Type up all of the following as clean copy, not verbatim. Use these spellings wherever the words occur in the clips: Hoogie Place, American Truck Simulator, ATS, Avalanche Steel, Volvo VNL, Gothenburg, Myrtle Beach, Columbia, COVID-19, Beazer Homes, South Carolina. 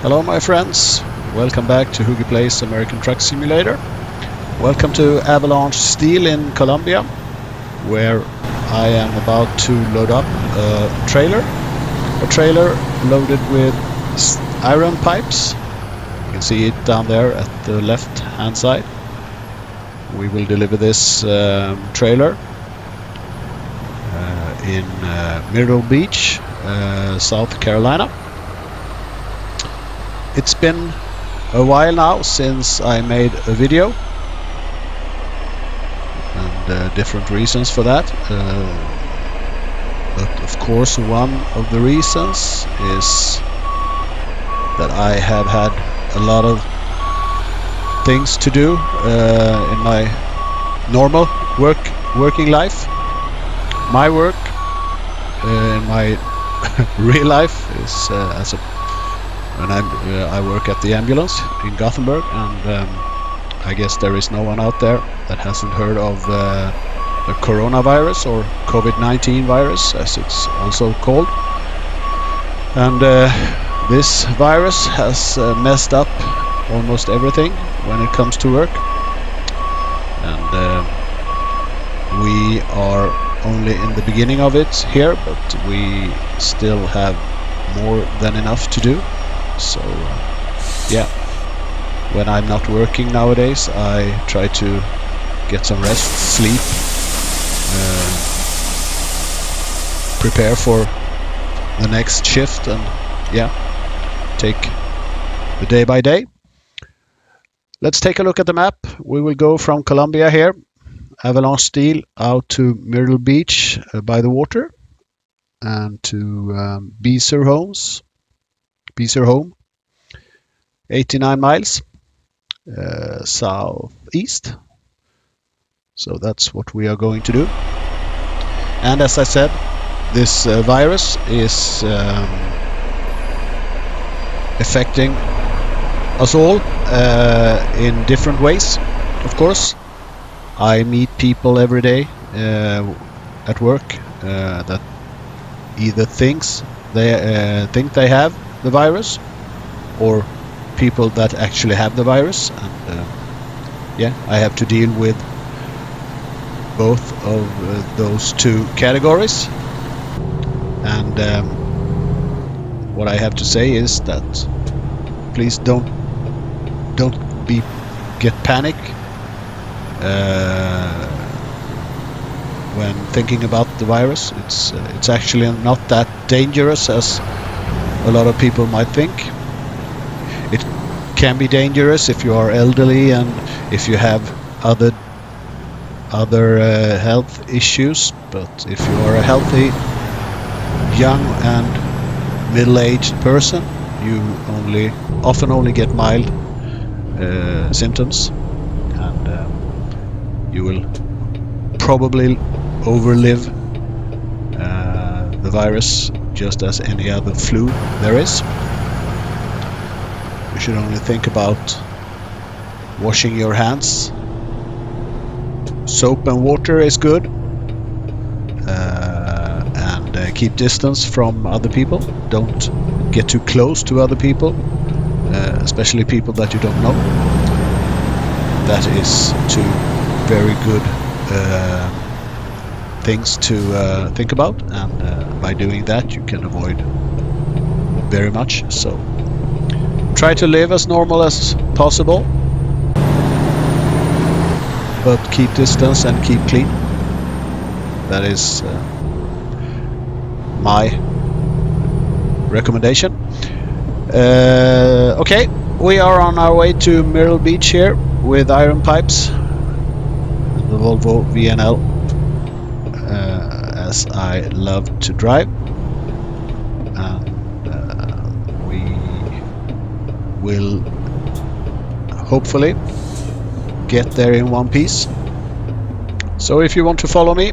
Hello my friends, welcome back to Hoogie Place American Truck Simulator. Welcome to Avalanche Steel in Columbia, where I am about to load up a trailer loaded with iron pipes. You can see it down there at the left hand side. We will deliver this trailer in Myrtle Beach, South Carolina. It's been a while now since I made a video, and different reasons for that, but of course one of the reasons is that I have had a lot of things to do in my normal working life. My work in my real life is as a I work at the ambulance in Gothenburg, and I guess there is no one out there that hasn't heard of the coronavirus, or COVID-19 virus as it's also called. And this virus has messed up almost everything when it comes to work, and we are only in the beginning of it here, but we still have more than enough to do. So yeah, when I'm not working nowadays I try to get some rest, sleep, prepare for the next shift, and yeah, take the day by day. Let's take a look at the map. We will go from Columbia here, Avalanche Steel, out to Myrtle Beach by the water, and to Beazer Home, 89 miles southeast. So that's what we are going to do. And as I said, this virus is affecting us all in different ways, of course. I meet people every day at work that either think they have the virus, or people that actually have the virus, and yeah, I have to deal with both of those two categories. And what I have to say is that please don't get panic when thinking about the virus. It's actually not that dangerous as a lot of people might think. It can be dangerous if you are elderly and if you have other health issues, but if you are a healthy, young and middle-aged person, you often only get mild symptoms, and you will probably overlive the virus just as any other flu there is. You should only think about washing your hands. Soap and water is good, and keep distance from other people. Don't get too close to other people, especially people that you don't know. That is two very good things to think about, and by doing that you can avoid very much. So try to live as normal as possible, but keep distance and keep clean. That is my recommendation. Okay, we are on our way to Myrtle Beach here with iron pipes, the Volvo VNL, as I love to drive. And we will hopefully get there in one piece. So if you want to follow me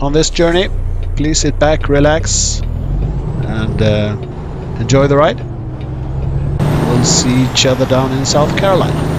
on this journey, please sit back, relax, and enjoy the ride. We'll see each other down in South Carolina.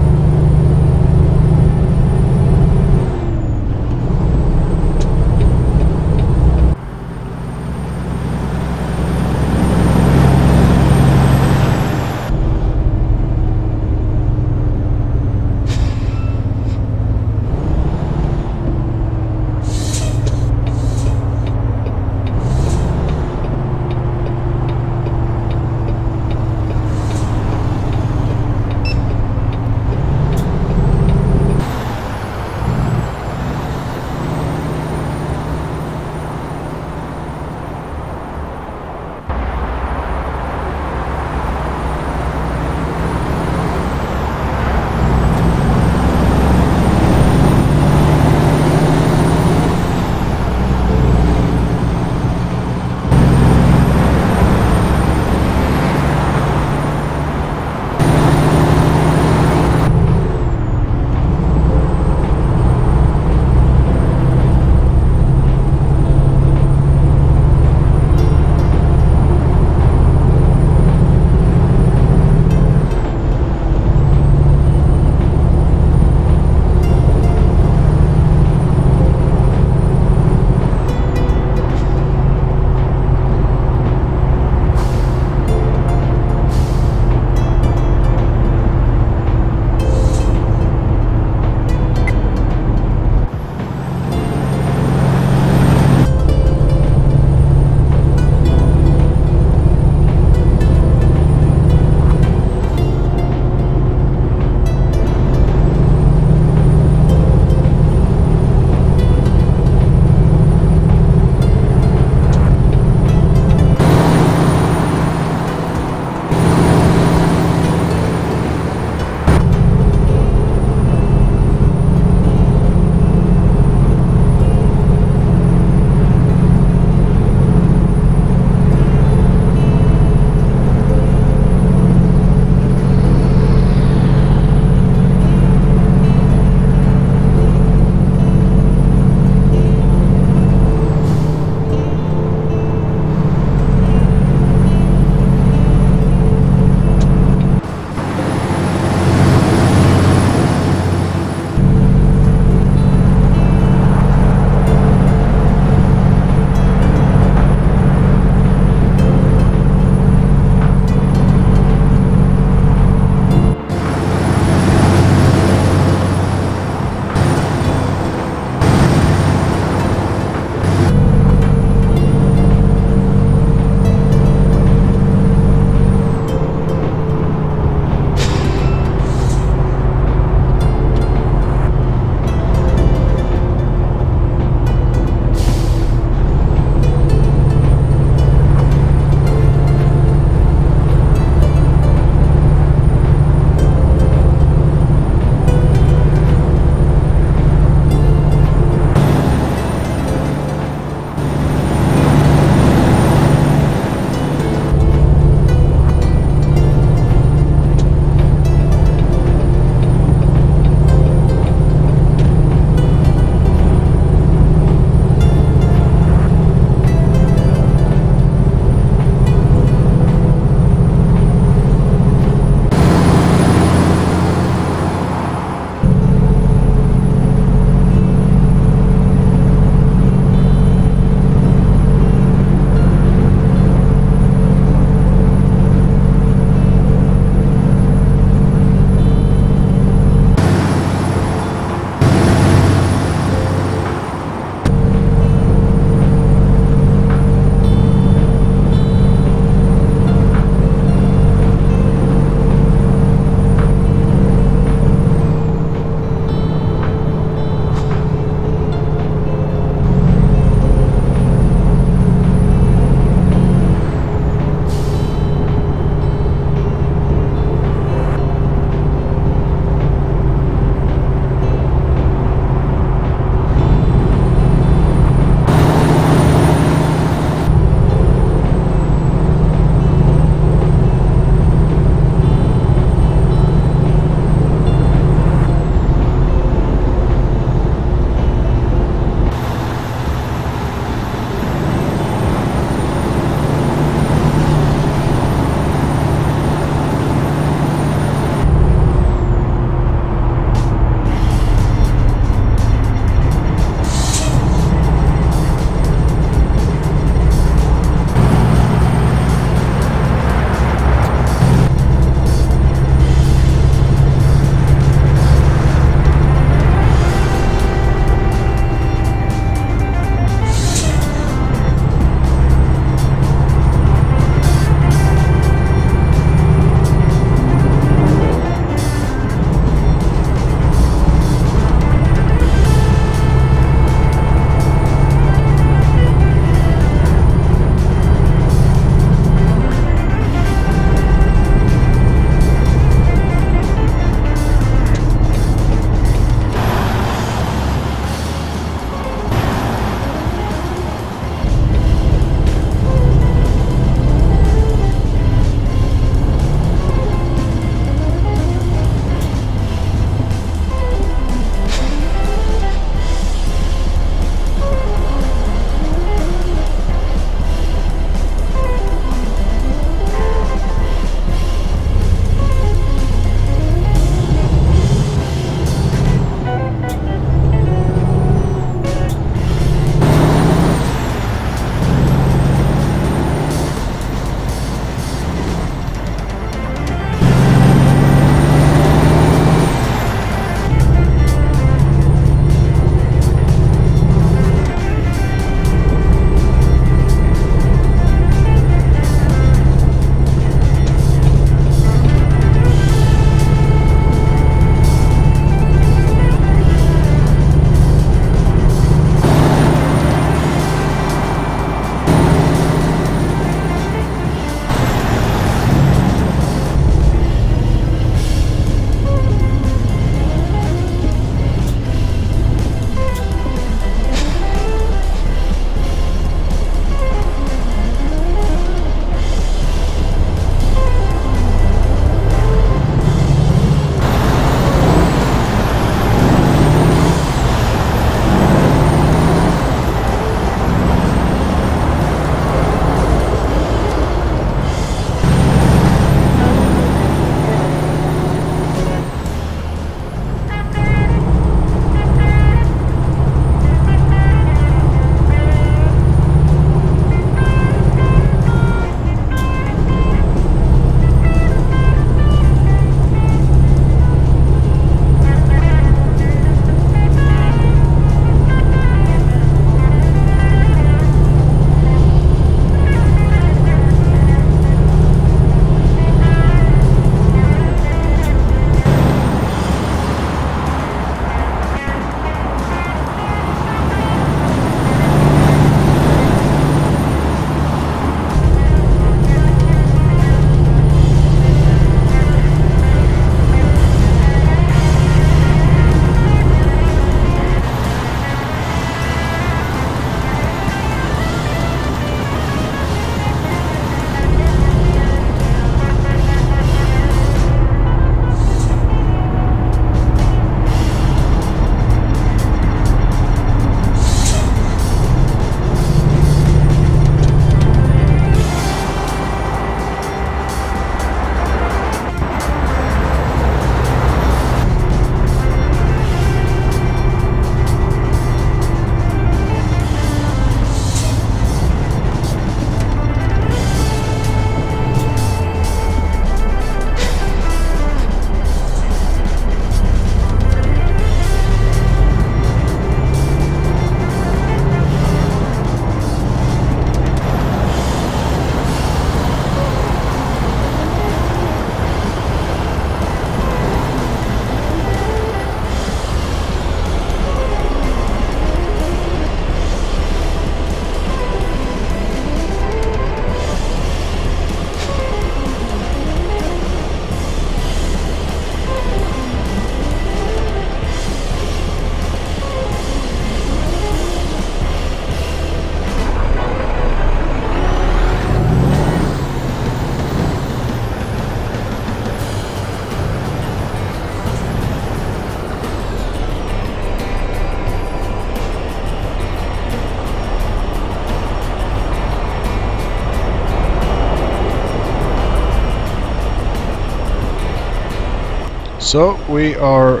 So we are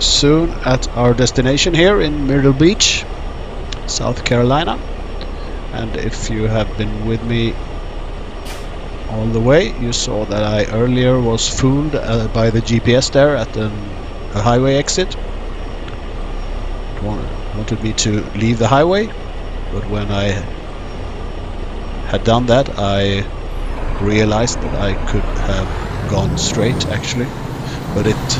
soon at our destination here in Myrtle Beach, South Carolina. And if you have been with me all the way, you saw that I earlier was fooled by the GPS there at a highway exit. It wanted me to leave the highway, but when I had done that, I realized that I could have gone straight actually, but it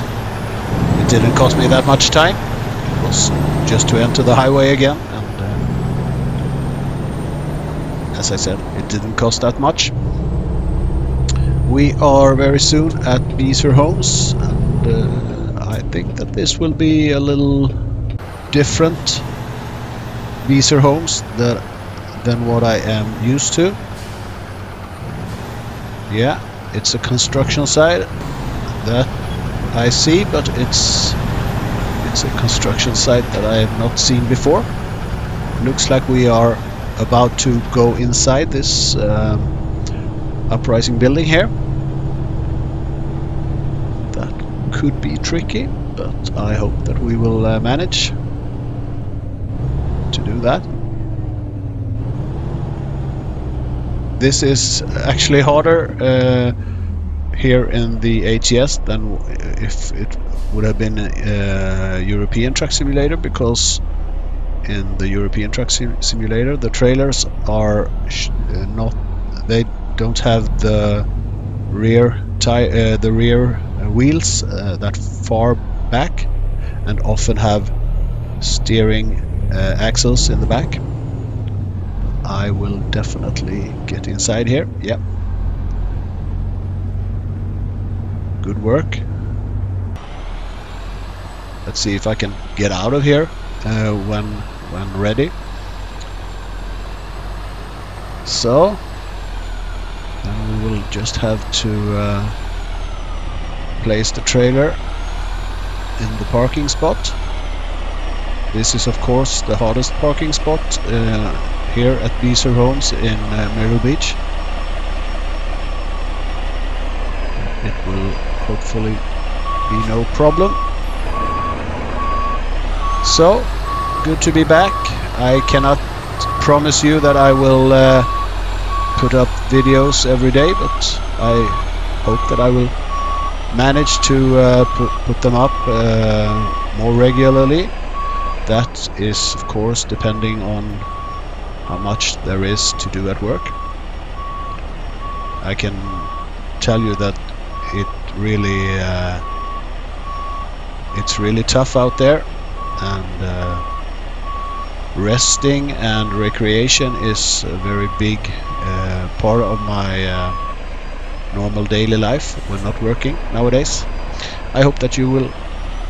didn't cost me that much time. It was just to enter the highway again, and as I said, it didn't cost that much. We are very soon at Beazer Homes, and I think that this will be a little different Beazer Homes than what I am used to. Yeah, it's a construction site that I see, but it's a construction site that I have not seen before. Looks like we are about to go inside this uprising building here. That could be tricky, but I hope that we will manage to do that. This is actually harder here in the ATS than if it would have been a European Truck Simulator, because in the European Truck Simulator the trailers are don't have the rear tire, the rear wheels that far back, and often have steering axles in the back. I will definitely get inside here. Yep. Good work. Let's see if I can get out of here when ready. So then we will just have to place the trailer in the parking spot. This is of course the hardest parking spot here at Beazer Homes in Myrtle Beach. It will hopefully be no problem. So, good to be back. I cannot promise you that I will put up videos every day, but I hope that I will manage to put them up more regularly. That is of course depending on how much there is to do at work. I can tell you that it really it's really tough out there, and resting and recreation is a very big part of my normal daily life when not working nowadays. I hope that you will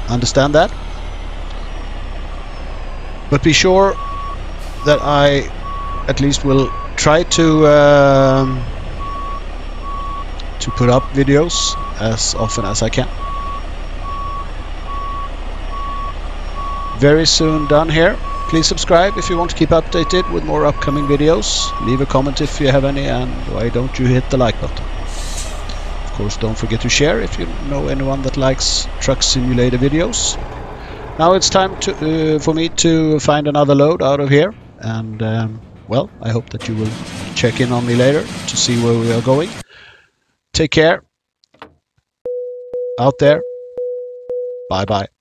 understand that. But be sure that I at least will try to put up videos as often as I can. Very soon done here. Please subscribe if you want to keep updated with more upcoming videos. Leave a comment if you have any, and why don't you hit the like button. Of course, don't forget to share if you know anyone that likes Truck Simulator videos. Now it's time to, for me to find another load out of here, and well, I hope that you will check in on me later to see where we are going. Take care out there. Bye bye.